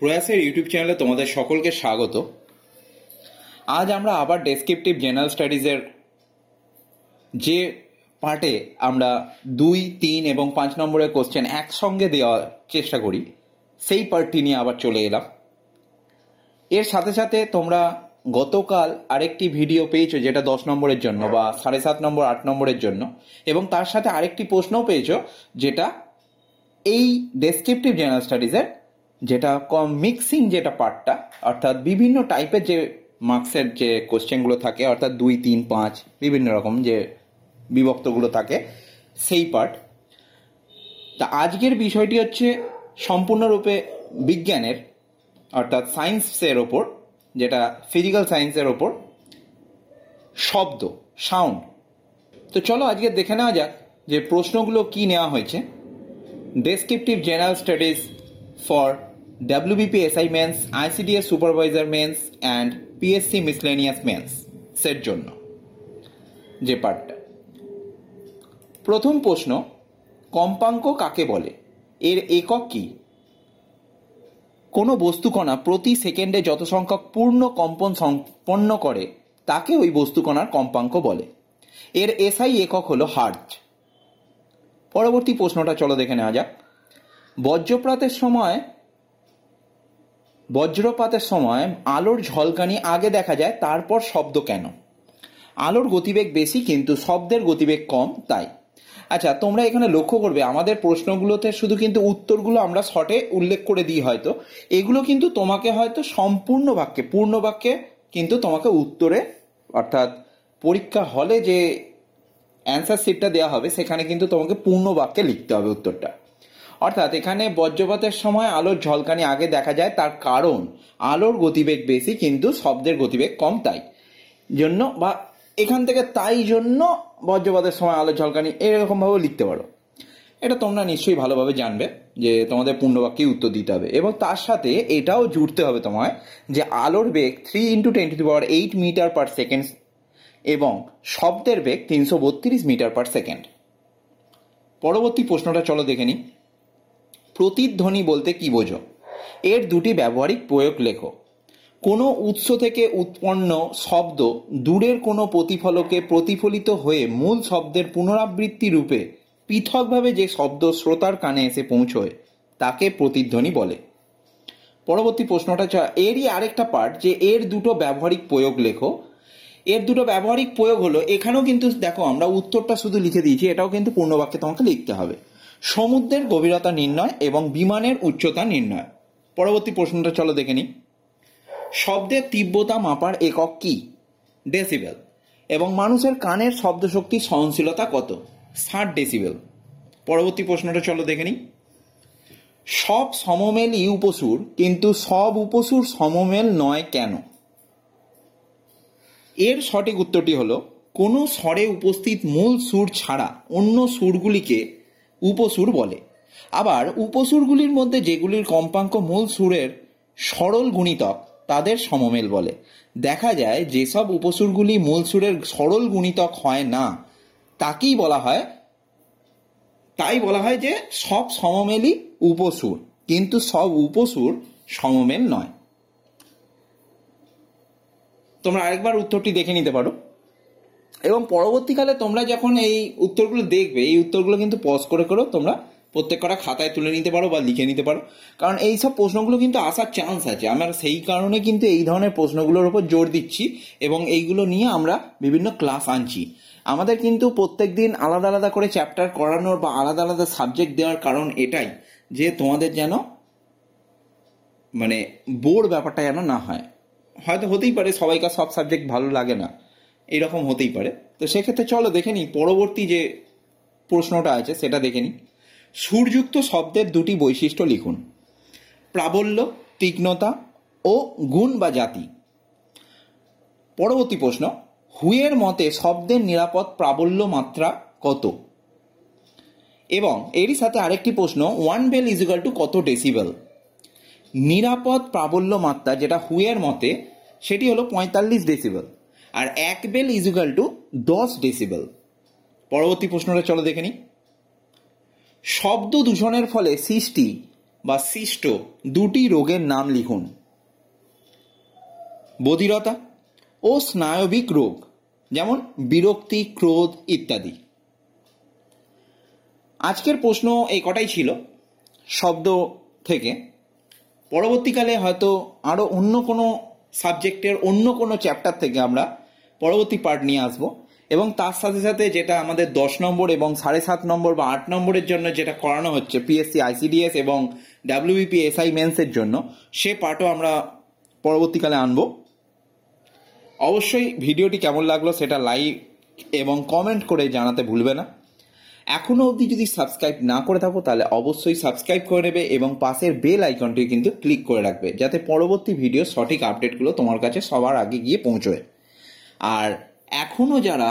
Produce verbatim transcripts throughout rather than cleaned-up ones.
প্রয়াসের ইউটিউব চ্যানেলে তোমাদের সকলকে স্বাগত। আজ আমরা আবার ডেসক্রিপটিভ জেনারেল স্টাডিজের যে পার্টে আমরা দুই তিন এবং পাঁচ নম্বরের কোশ্চেন একসঙ্গে দেওয়ার চেষ্টা করি সেই পার্টটি নিয়ে আবার চলে এলাম। এর সাথে সাথে তোমরা গতকাল আরেকটি ভিডিও পেয়েছো যেটা দশ নম্বরের জন্য বা সাড়ে সাত নম্বর আট নম্বরের জন্য, এবং তার সাথে আরেকটি প্রশ্নও পেয়েছো যেটা এই ডেসক্রিপটিভ জেনারেল স্টাডিজের যেটা কম মিক্সিং যেটা পার্টটা, অর্থাৎ বিভিন্ন টাইপের যে মার্কসের যে কোশ্চেনগুলো থাকে অর্থাৎ দুই তিন পাঁচ বিভিন্ন রকম যে বিভক্তগুলো থাকে সেই পার্ট। তা আজকের বিষয়টি হচ্ছে সম্পূর্ণরূপে বিজ্ঞানের অর্থাৎ সায়েন্সের ওপর, যেটা ফিজিক্যাল সায়েন্সের ওপর শব্দ সাউন্ড। তো চলো আজকে দেখে নেওয়া যাক যে প্রশ্নগুলো কি নেওয়া হয়েছে। Descriptive general studies for WBP SI mains, ICDS supervisor mains and PSC miscellaneous mains সের জন্য যে পার্টটা। প্রথম প্রশ্ন, কম্পাঙ্ক কাকে বলে? এর একক কি? কোনো বস্তুকণা প্রতি সেকেন্ডে যত সংখ্যক পূর্ণ কম্পন সম্পন্ন করে তাকে ওই বস্তুকণার কম্পাঙ্ক বলে। এর এসআই একক হলো হার্জ। পরবর্তী প্রশ্নটা চলো দেখে নেওয়া যাক। বজ্রপাতের সময় বজ্রপাতের সময় আলোর ঝলকানি আগে দেখা যায়, তারপর শব্দ কেন? আলোর গতিবেগ বেশি কিন্তু শব্দের গতিবেগ কম, তাই। আচ্ছা, তোমরা এখানে লক্ষ্য করবে আমাদের প্রশ্নগুলোতে শুধু কিন্তু উত্তরগুলো আমরা শর্টে উল্লেখ করে দিই, হয়তো এগুলো কিন্তু তোমাকে হয়তো সম্পূর্ণ বাক্যে পূর্ণ বাক্যে কিন্তু তোমাকে উত্তরে অর্থাৎ পরীক্ষা হলে যে অ্যান্সার শিটটা দেওয়া হবে সেখানে কিন্তু তোমাকে পূর্ণ বাক্যে লিখতে হবে উত্তরটা। অর্থাৎ এখানে বজ্রপাতের সময় আলোর ঝলকানি আগে দেখা যায়, তার কারণ আলোর গতিবেগ বেশি কিন্তু শব্দের গতিবেগ কম, তাই জন্য, বা এখান থেকে তাই জন্য বজ্রপাতের সময় আলোর ঝলকানি, এরকমভাবে লিখতে পারো। এটা তোমরা নিশ্চয়ই ভালোভাবে জানবে যে তোমাদের পূর্ণবাক্যেই উত্তর দিতে হবে, এবং তার সাথে এটাও জুড়তে হবে তোমায় যে আলোর বেগ three into ten to the power eight metre per second এবং শব্দের বেগ তিনশো বত্রিশ মিটার পার সেকেন্ড। পরবর্তী প্রশ্নটা চলো দেখে নিই। প্রতিধ্বনি বলতে কি বোঝো? এর দুটি ব্যবহারিক প্রয়োগ লেখো। কোনো উৎস থেকে উৎপন্ন শব্দ দূরের কোনো প্রতিফলকে প্রতিফলিত হয়ে মূল শব্দের পুনরাবৃত্তি রূপে পৃথকভাবে যে শব্দ শ্রোতার কানে এসে পৌঁছয় তাকে প্রতিধ্বনি বলে। পরবর্তী প্রশ্নটা এরই আরেকটা পার্ট, যে এর দুটো ব্যবহারিক প্রয়োগ লেখো। এর দুটো ব্যবহারিক প্রয়োগ হলো, এখানেও কিন্তু দেখো আমরা উত্তরটা শুধু লিখে দিয়েছি, এটাও কিন্তু পূর্ণবাক্যে তোমাকে লিখতে হবে। সমুদ্রের গভীরতা নির্ণয় এবং বিমানের উচ্চতা নির্ণয়। পরবর্তী প্রশ্নটা চলো দেখে নিই। শব্দের তীব্রতা মাপার একক কি? ডেসিবেল। এবং মানুষের কানের শব্দশক্তির সহনশীলতা কত? ষাট ডেসিবেল। পরবর্তী প্রশ্নটা চলো দেখে নিই। সব সমমেলই উপসুর কিন্তু সব উপসুর সমমেল নয় কেন? এর সঠিক উত্তরটি হলো, কোনো স্বরে উপস্থিত মূল সুর ছাড়া অন্য সুরগুলিকে উপসুর বলে। আবার উপসুরগুলির মধ্যে যেগুলির কম্পাঙ্ক মূল সুরের সরল গুণিতক তাদের সমমেল বলে। দেখা যায় যেসব উপসুরগুলি মূল সুরের সরল গুণিতক হয় না তাকেই বলা হয়, তাই বলা হয় যে সব সমমেলই উপসুর কিন্তু সব উপসুর সমমেল নয়। তোমরা আরেকবার উত্তরটি দেখে নিতে পারো, এবং পরবর্তীকালে তোমরা যখন এই উত্তরগুলো দেখবে, এই উত্তরগুলো কিন্তু পজ করে করেও তোমরা প্রত্যেক কটা খাতায় তুলে নিতে পারো বা লিখে নিতে পারো, কারণ এই সব প্রশ্নগুলো কিন্তু আসার চান্স আছে। আমরা সেই কারণে কিন্তু এই ধরনের প্রশ্নগুলোর উপর জোর দিচ্ছি এবং এইগুলো নিয়ে আমরা বিভিন্ন ক্লাস আনছি। আমাদের কিন্তু প্রত্যেক দিন আলাদা আলাদা করে চ্যাপ্টার করানোর বা আলাদা আলাদা সাবজেক্ট দেওয়ার কারণ এটাই যে তোমাদের যেন মানে বোর ব্যাপারটা যেন না হয়। হয়তো হতেই পারে সবাইকার সব সাবজেক্ট ভালো লাগে না, এরকম হতেই পারে। তো সেক্ষেত্রে চলো দেখে নিই পরবর্তী যে প্রশ্নটা আছে সেটা দেখে নিই। সুরযুক্ত শব্দের দুটি বৈশিষ্ট্য লিখুন। প্রাবল্য, তীক্ষ্ণতা ও গুণ বা জাতি। পরবর্তী প্রশ্ন, হুয়ের মতে শব্দের নিরাপদ প্রাবল্য মাত্রা কত? এবং এরই সাথে আরেকটি প্রশ্ন, one bel is equal to কত ডেসিবেল? নিরাপদ প্রাবল্য মাত্রা যেটা হুয়ের মতে সেটি হলো পঁয়তাল্লিশ ডেসিবেল, আর এক বেল ইজ ইকুয়াল টু দশ ডেসিবেল। পরবর্তী প্রশ্নটা চলো দেখে নিই। শব্দ দূষণের ফলে সৃষ্টি বা সিস্ট দুটি রোগের নাম লিখুন। বধিরতা ও স্নায়বিক রোগ যেমন বিরক্তি, ক্রোধ ইত্যাদি। আজকের প্রশ্ন এই কটাই ছিল শব্দ থেকে। পরবর্তীকালে হয়তো আরও অন্য কোনো সাবজেক্টের অন্য কোনো চ্যাপ্টার থেকে আমরা পরবর্তী পার্ট নিয়ে আসব, এবং তার সাথে সাথে যেটা আমাদের দশ নম্বর এবং সাড়ে সাত নম্বর বা আট নম্বরের জন্য যেটা করানো হচ্ছে পিএসসি আইসিডিএস এবং ডাব্লিউবিপি এসআই মেন্সের জন্য, সে পার্টও আমরা পরবর্তীকালে আনব। অবশ্যই ভিডিওটি কেমন লাগলো সেটা লাইক এবং কমেন্ট করে জানাতে ভুলবে না। এখনও অবধি যদি সাবস্ক্রাইব না করে থাকো তাহলে অবশ্যই সাবস্ক্রাইব করে নেবে এবং পাশের বেল আইকনটি কিন্তু ক্লিক করে রাখবে, যাতে পরবর্তী ভিডিও সঠিক আপডেটগুলো তোমার কাছে সবার আগে গিয়ে পৌঁছয়। আর এখনও যারা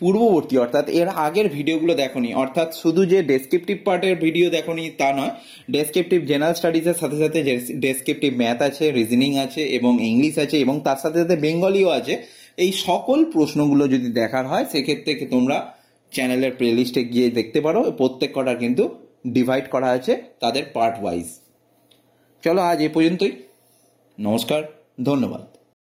পূর্ববর্তী অর্থাৎ এর আগের ভিডিওগুলো দেখোনি, অর্থাৎ শুধু যে ডেসক্রিপটিভ পার্টের ভিডিও দেখোনি তা নয়, ডেসক্রিপটিভ জেনারেল স্টাডিজের সাথে সাথে ডেসক্রিপটিভ ম্যাথ আছে, রিজনিং আছে এবং ইংলিশ আছে এবং তার সাথে সাথে বেঙ্গলিও আছে, এই সকল প্রশ্নগুলো যদি দেখার হয় সেক্ষেত্রে তোমরা চ্যানেলের প্লেলিস্টে গিয়ে দেখতে পারো। প্রত্যেক কটার কিন্তু ডিভাইড করা আছে তাদের পার্ট ওয়াইজ। চলো আজ এ পর্যন্তই। নমস্কার, ধন্যবাদ।